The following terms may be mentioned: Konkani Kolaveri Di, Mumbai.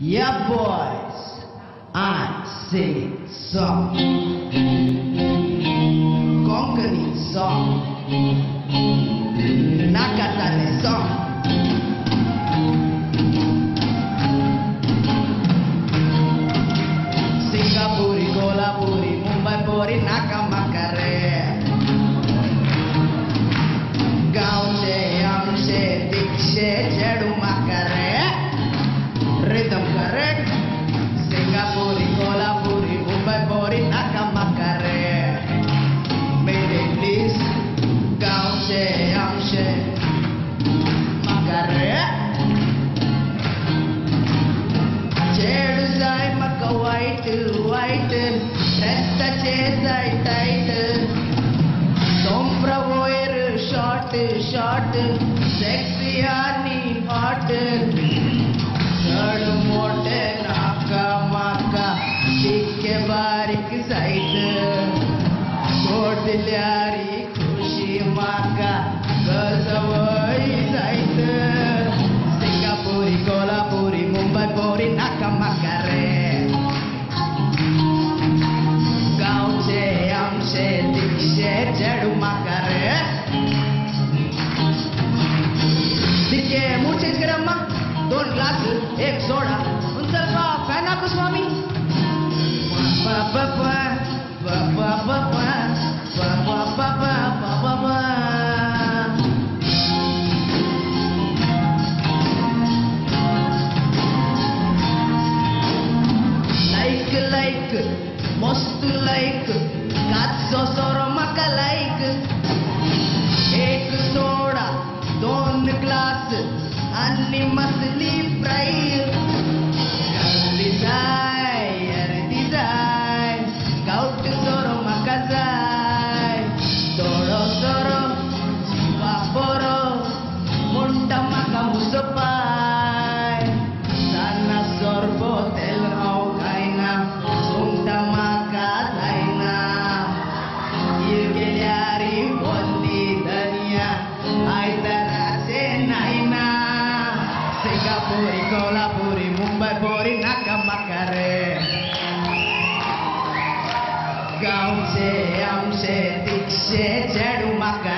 Yeah, boys, I sing song, Konkani song, Nakatane song. Singapuri, Kolapuri, Mumbai Puri, Nakamakare. Gaunche, Yamche, Dikshe, Chedu Makare. Rhythm correct. Singapuri, Kolapuri, Mumbai Puri, Nakamakare. Mayday please. Gaunche, Yamche, Makare. Chedu sai maka white, white. Resta chesai tight. Sombra voiru short, short. Sexy honey hot. Third mote naka maka shikke barik zaid Kod lyari khushi maka gazawai zaid Singapuri, Kolapuri, Mumbai Puri, Nakamakare Gaunche, Yamche, Dikshe, Chedu Makare Dikke, mood change kare amma Don't glass, ek soda. Unsal ka fan aapko Swami? Ba ba ba ba ba ba ba ba ba ba ba ba ba ba. Like, most like, katso soro maka like. Ek soda, don't glass. Anni masli fry yardi zai gaut zoro makazai doro doro jiva boro munda maka musapai sana sorbo tel au kaina sunda maka daina yegari bondi dania aitana senaina Singapuri, Kolapuri, Mumbai Puri, Nakamakare Gaunche, Yamche, Dikshe, Chedu Makare